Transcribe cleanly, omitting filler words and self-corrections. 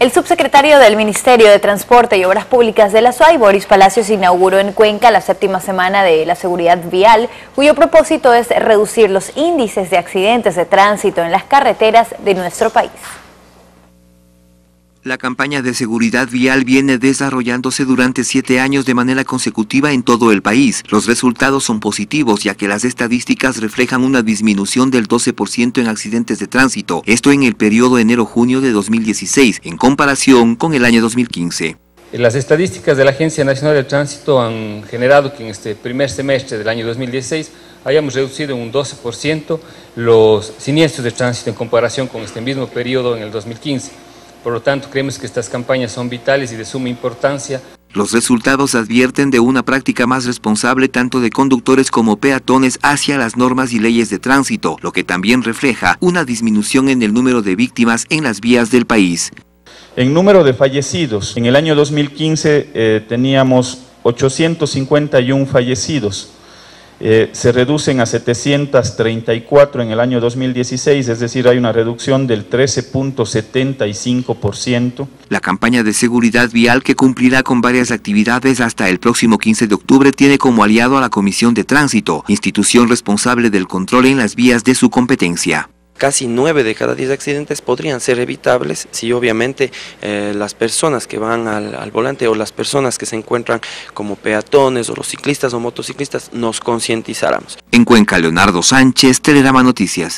El subsecretario del Ministerio de Transporte y Obras Públicas de la SUAY, Boris Palacios, inauguró en Cuenca la 7ª semana de la seguridad vial, cuyo propósito es reducir los índices de accidentes de tránsito en las carreteras de nuestro país. La campaña de seguridad vial viene desarrollándose durante 7 años de manera consecutiva en todo el país. Los resultados son positivos, ya que las estadísticas reflejan una disminución del 12% en accidentes de tránsito, esto en el periodo enero-junio de 2016, en comparación con el año 2015. Las estadísticas de la Agencia Nacional de Tránsito han generado que en este primer semestre del año 2016 hayamos reducido en un 12% los siniestros de tránsito en comparación con este mismo periodo en el 2015. Por lo tanto, creemos que estas campañas son vitales y de suma importancia. Los resultados advierten de una práctica más responsable tanto de conductores como peatones hacia las normas y leyes de tránsito, lo que también refleja una disminución en el número de víctimas en las vías del país. En número de fallecidos, en el año 2015 teníamos 851 fallecidos. Se reducen a 734 en el año 2016, es decir, hay una reducción del 13.75%. La campaña de seguridad vial, que cumplirá con varias actividades hasta el próximo 15 de octubre, tiene como aliado a la Comisión de Tránsito, institución responsable del control en las vías de su competencia. Casi 9 de cada 10 accidentes podrían ser evitables si obviamente las personas que van al volante o las personas que se encuentran como peatones o los ciclistas o motociclistas nos concientizáramos. En Cuenca, Leonardo Sánchez, Telerama Noticias.